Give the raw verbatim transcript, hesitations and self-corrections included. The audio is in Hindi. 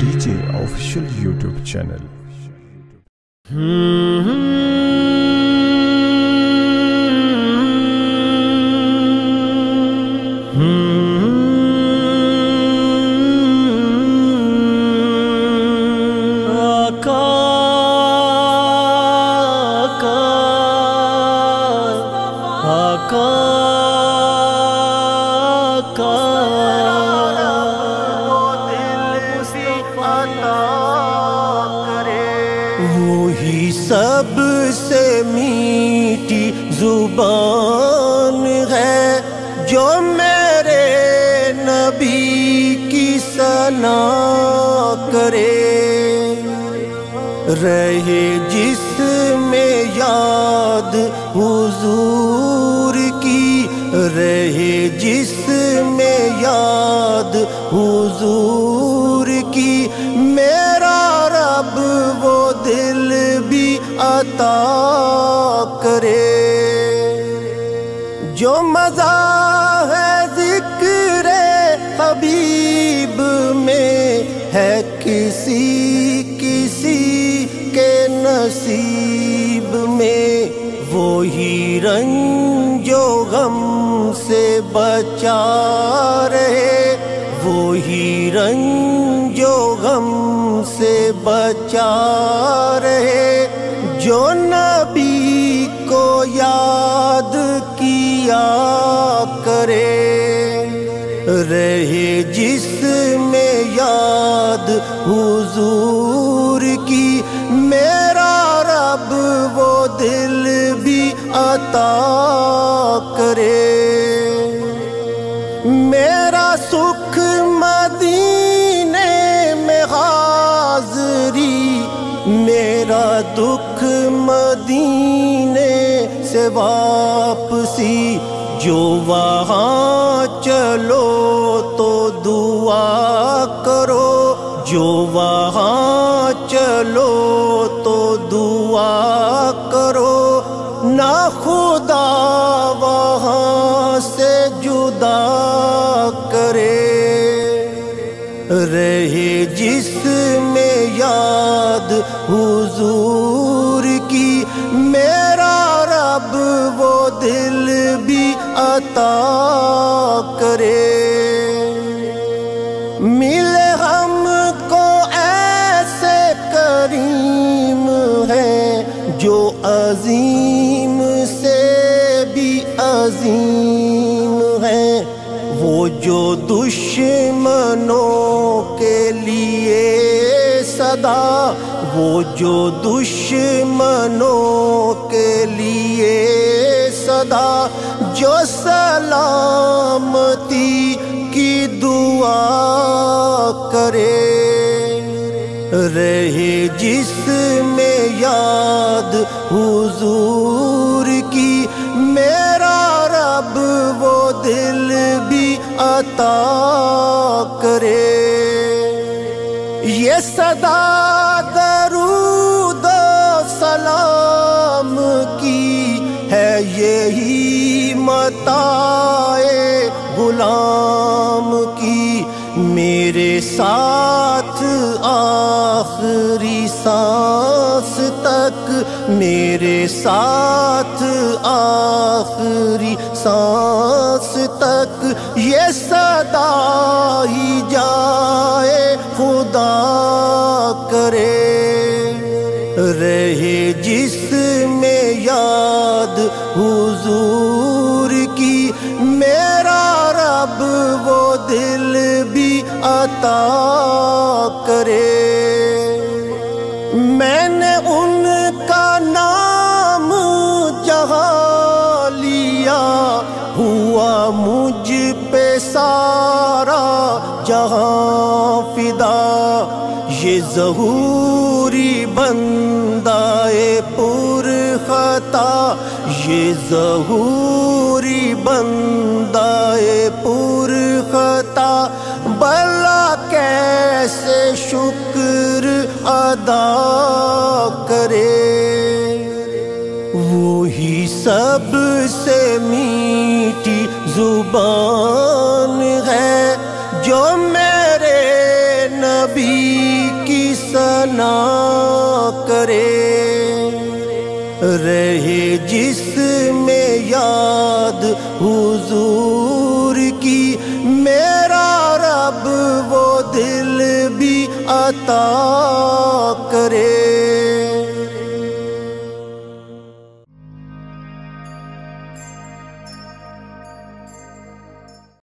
DJ official YouTube channel. वही सब से मीठी जुबान है जो मेरे नबी की सना करे, रहे जिसमें याद हुजूर की, रहे जिसमें याद हुजूर की, मेरा रब वो दिल भी अता करे जो मजा है जिक्र हबीब में है किसी किसी के नसीब में। वो ही रंग जो गम से बचा रहे, वो ही रंग जो गम से बचा रहे, जो नबी को याद किया करे, रहे जिसमें याद हुजूर की, मेरा रब वो दिल भी अता करे। मेरा सुख मदीने में हाजरी, मेरा दुख मदीने से वापसी, जो वहाँ चलो तो दुआ करो, जो वहाँ चलो तो दुआ करो, ना खुदा वहाँ से जुदा करे, रहे जिसमें याद हुजूर की, मेरा रब वो दिल भी अता करे। मिले हमको ऐसे करीम है जो अजीम से भी अजीम है, वो जो दुश्मनों के लिए सदा, वो जो दुश्मनों के लिए सदा, जो सलामती की दुआ करे, रहे जिसमें याद हुजूर की, मेरा रब वो दिल भी अता करे। ये सदा दरूद सलाम की है, यही मताए गुलाम की, मेरे साथ आखिरी सांस तक, मेरे साथ आखिरी सांस तक, ये सदा ही जाए खुदा करे, रहे जिसमें याद हुजूर की, मेरा रब वो दिल भी अता करे। मैंने उनका नाम जहाँ लिया, हुआ मुझ पे सारा जहाँ फिदा, ये ज़हूरी बंदाए पुर खता, ये ज़हूरी बंदाए पुर खता, भला कैसे शुक्र अदा करे। वो ही सब से मीठी जुबान है जो मेरे नबी ना करे, रहे जिसमें याद हुजूर की, मेरा रब वो दिल भी अता